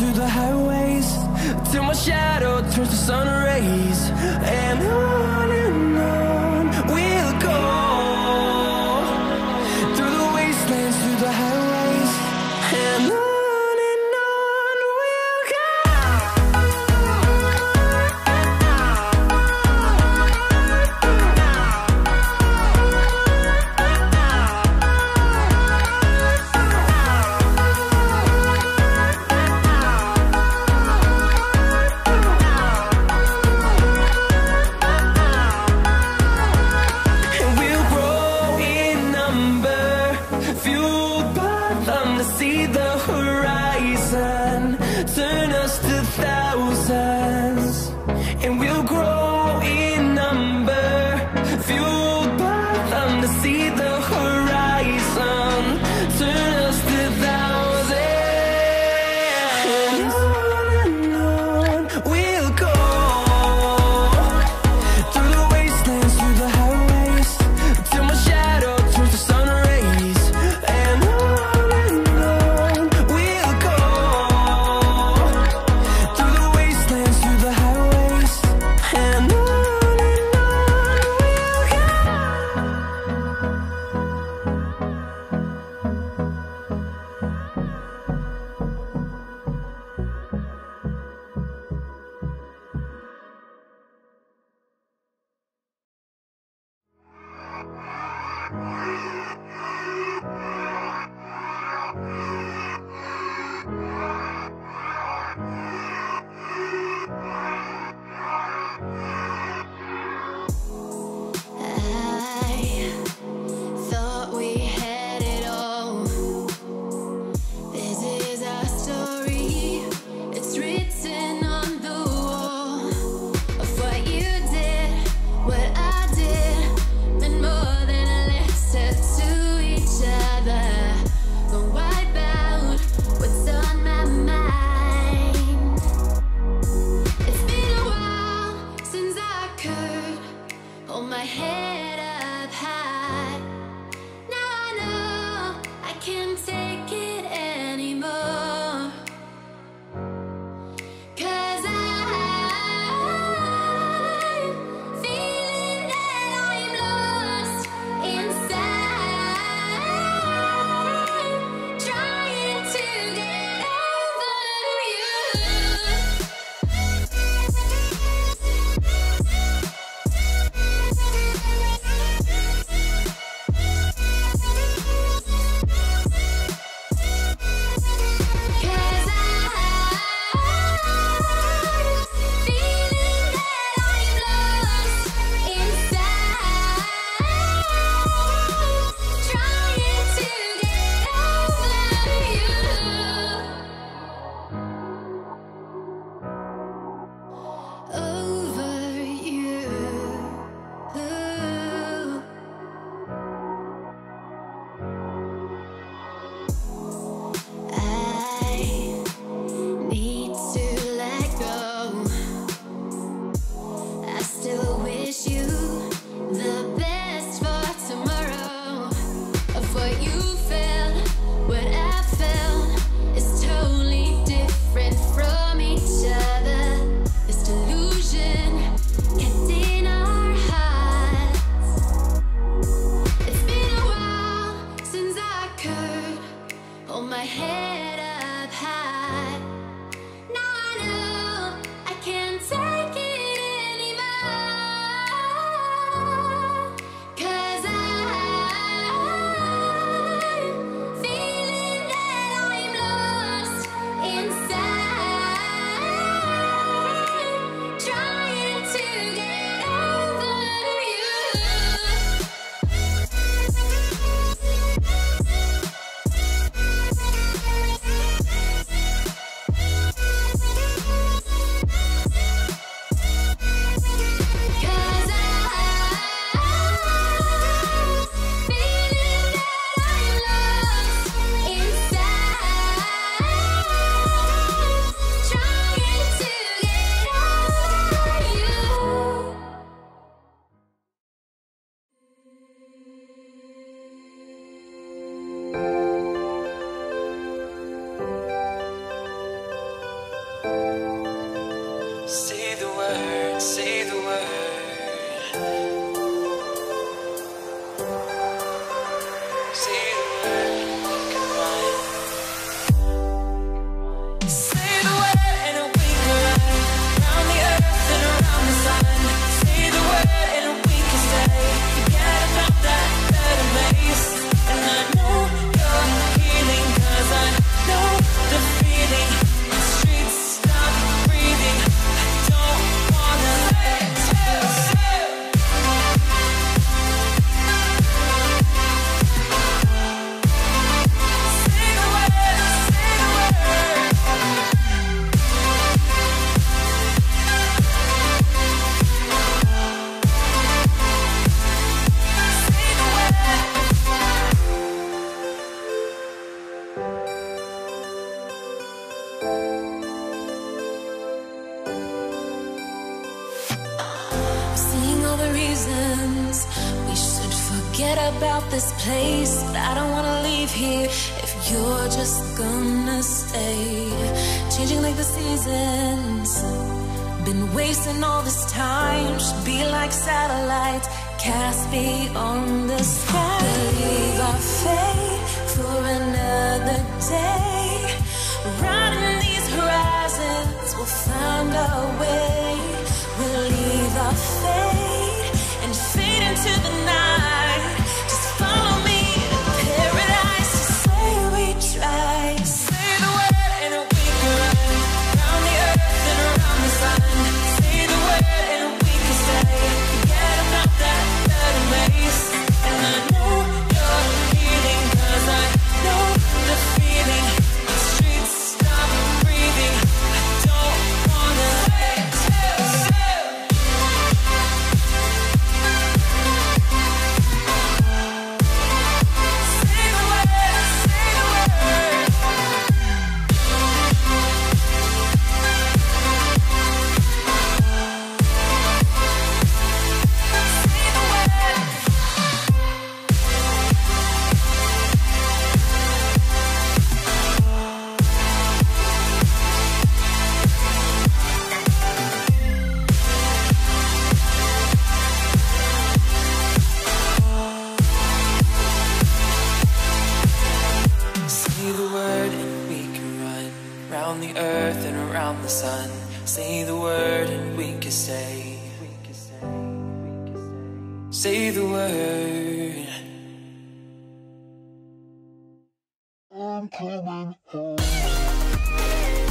Through the highways, till my shadow turns to sun rays, and on we'll go, through the wastelands, through the highways, and on we'll go. the word, say the word. Say the word, goodbye. Say the word and it'll be good. Round the earth and around the sun. Say the word and we can stay. Forget about that better place. And I know you're healing, 'cause I know the feeling. We should forget about this place, but I don't wanna leave here if you're just gonna stay. Changing like the seasons, been wasting all this time. Should be like satellites, cast beyond the sky. Believe our fate for another day. Riding these horizons, we'll find our way. We'll leave our fate into the night. Just follow me to paradise. Just say we try. Say the word and we can run. Round the earth and around the sun. Say the word and we can stay. Forget about that better place. And I know you're healing, 'cause I know the feeling. The streets stop breathing. I don't wanna let you. Sun, say the word and we can stay. Say the word. I'm coming home.